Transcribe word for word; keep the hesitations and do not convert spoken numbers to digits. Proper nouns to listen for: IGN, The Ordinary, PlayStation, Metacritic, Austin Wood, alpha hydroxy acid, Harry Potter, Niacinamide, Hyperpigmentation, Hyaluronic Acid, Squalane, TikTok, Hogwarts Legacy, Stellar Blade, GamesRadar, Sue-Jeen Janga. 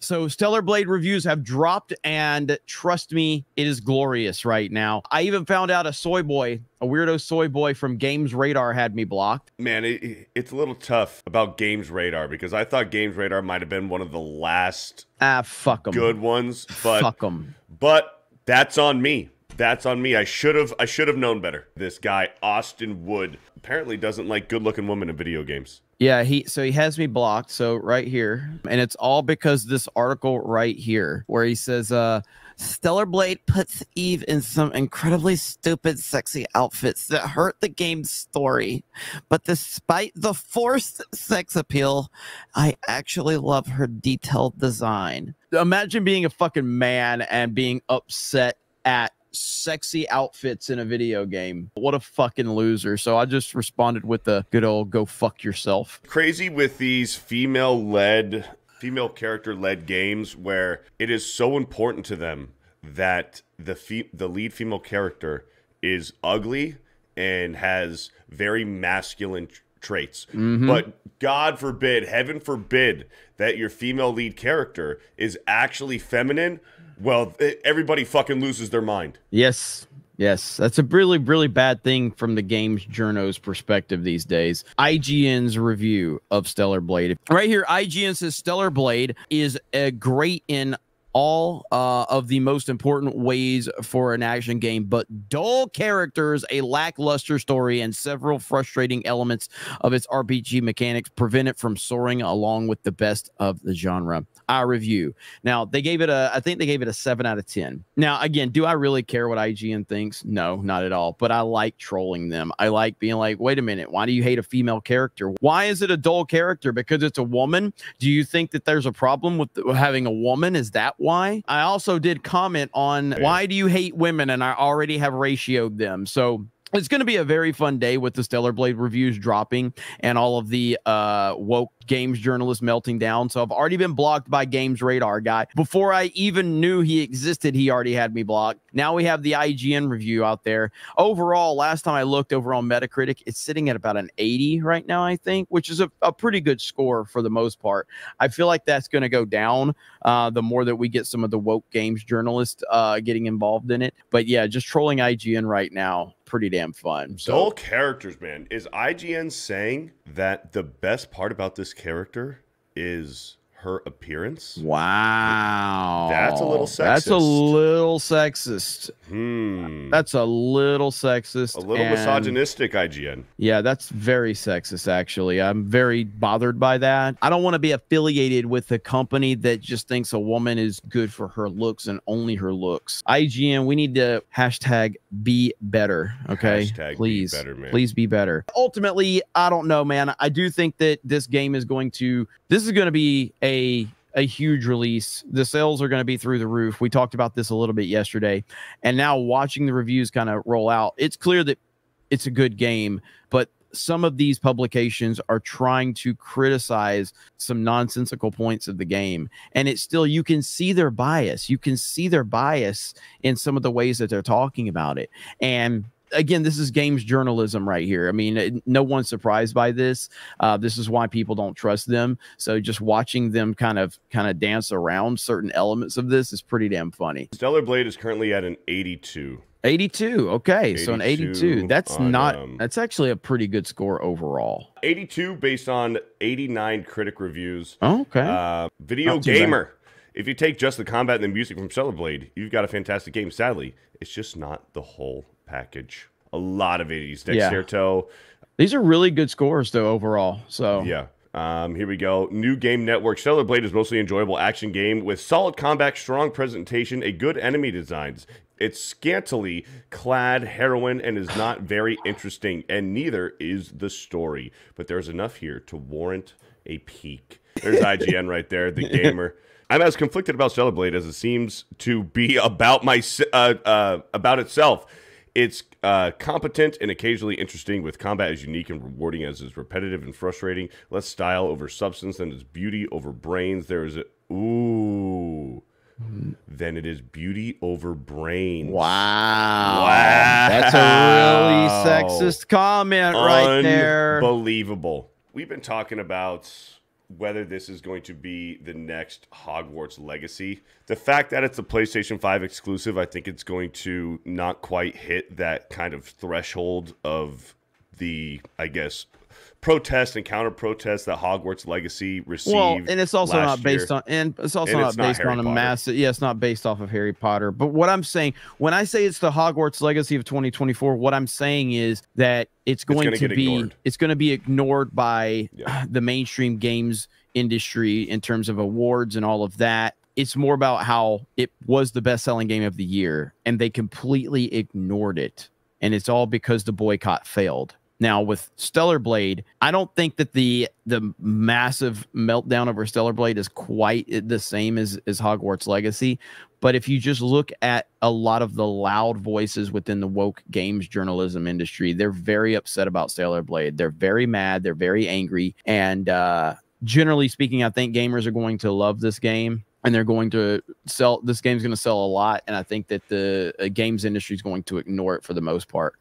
So Stellar Blade reviews have dropped, and trust me, it is glorious right now. I even found out a soy boy, a weirdo soy boy from GamesRadar had me blocked. Man, it, it's a little tough about GamesRadar because I thought GamesRadar might have been one of the last ah, fuck 'em. good ones. But, fuck 'em. But that's on me. That's on me. I should have I should have known better. This guy, Austin Wood, apparently doesn't like good-looking women in video games. Yeah, he so he has me blocked. So right here, and it's all because this article right here where he says, uh, Stellar Blade puts Eve in some incredibly stupid, sexy outfits that hurt the game's story. But despite the forced sex appeal, I actually love her detailed design. Imagine being a fucking man and being upset at sexy outfits in a video game. What a fucking loser. So I just responded with the good old go fuck yourself. Crazy with these female-led, female character-led games where it is so important to them that the fe the lead female character is ugly and has very masculine traits. Mm-hmm. But God forbid, heaven forbid, that your female lead character is actually feminine. Well, everybody fucking loses their mind. Yes. Yes. That's a really, really bad thing from the game's journo's perspective these days. I G N's review of Stellar Blade. Right here, I G N says Stellar Blade is a great in all uh, of the most important ways for an action game, but dull characters, a lackluster story, and several frustrating elements of its R P G mechanics prevent it from soaring along with the best of the genre. I review. Now, they gave it a, I think they gave it a seven out of ten. Now, again, do I really care what I G N thinks? No, not at all. But I like trolling them. I like being like, wait a minute, why do you hate a female character? Why is it a dull character? Because it's a woman? Do you think that there's a problem with having a woman? Is that why? I also did comment on why do you hate women, and I already have ratioed them. So it's going to be a very fun day with the Stellar Blade reviews dropping and all of the uh, woke games journalists melting down. So I've already been blocked by GamesRadar guy. Before I even knew he existed, he already had me blocked. Now we have the I G N review out there. Overall, last time I looked over on Metacritic, it's sitting at about an eighty right now, I think, which is a, a pretty good score for the most part. I feel like that's going to go down uh, the more that we get some of the woke games journalists uh, getting involved in it. But yeah, just trolling I G N right now. Pretty damn fun. So dull characters, man. Is I G N saying that the best part about this character is her appearance? Wow. That's a little sexist. That's a little sexist. Hmm. That's a little sexist. A little and misogynistic, I G N. Yeah, that's very sexist, actually. I'm very bothered by that. I don't want to be affiliated with a company that just thinks a woman is good for her looks and only her looks. I G N, we need to hashtag be better, okay? Hashtag please, be better, man. Please be better. Ultimately, I don't know, man. I do think that this game is going to, this is going to be a... a huge release. The sales are going to be through the roof. We talked about this a little bit yesterday, and now watching the reviews kind of roll out, it's clear that it's a good game, but some of these publications are trying to criticize some nonsensical points of the game, and it's still, you can see their bias. You can see their bias in some of the ways that they're talking about it. And again, this is games journalism right here. I mean, no one's surprised by this. Uh, this is why people don't trust them. So just watching them kind of kind of dance around certain elements of this is pretty damn funny. Stellar Blade is currently at an eighty-two. eighty-two. Okay, eighty-two, so an eighty-two. That's on, not. Um, that's actually a pretty good score overall. eighty-two based on eighty-nine critic reviews. Oh, okay. Uh, Video Gamer. If you take just the combat and the music from Stellar Blade, you've got a fantastic game. Sadly, it's just not the whole package. A lot of eighties. Dexterto. Yeah. These are really good scores though overall. So yeah. Um, here we go. New Game Network. Stellar Blade is mostly enjoyable action game with solid combat, strong presentation, a good enemy designs. It's scantily clad heroine and is not very interesting, and neither is the story. But there's enough here to warrant a peek. There's I G N right there, the gamer. I'm as conflicted about Stellar Blade as it seems to be about my uh, uh, about itself. It's uh, competent and occasionally interesting, with combat as unique and rewarding as is repetitive and frustrating. Less style over substance than it's beauty over brains. There is a... Ooh. Then it is beauty over brains. Wow. Wow. That's a really sexist comment right there. Unbelievable. We've been talking about whether this is going to be the next Hogwarts Legacy. The fact that it's a PlayStation five exclusive, I think it's going to not quite hit that kind of threshold of the, I guess, protest and counter protest that Hogwarts Legacy received. Well, and it's also not based on, and it's also not based on a massive, yeah, it's not based off of Harry Potter. But what I'm saying, when I say it's the Hogwarts Legacy of twenty twenty-four, what I'm saying is that it's going to be, it's going to be ignored by the mainstream games industry in terms of awards and all of that. It's more about how it was the best-selling game of the year, and they completely ignored it. And it's all because the boycott failed. Now, with Stellar Blade, I don't think that the the massive meltdown over Stellar Blade is quite the same as, as Hogwarts Legacy. But if you just look at a lot of the loud voices within the woke games journalism industry, they're very upset about Stellar Blade. They're very mad. They're very angry. And uh, generally speaking, I think gamers are going to love this game. And they're going to sell, this game's going to sell a lot. And I think that the uh, games industry is going to ignore it for the most part.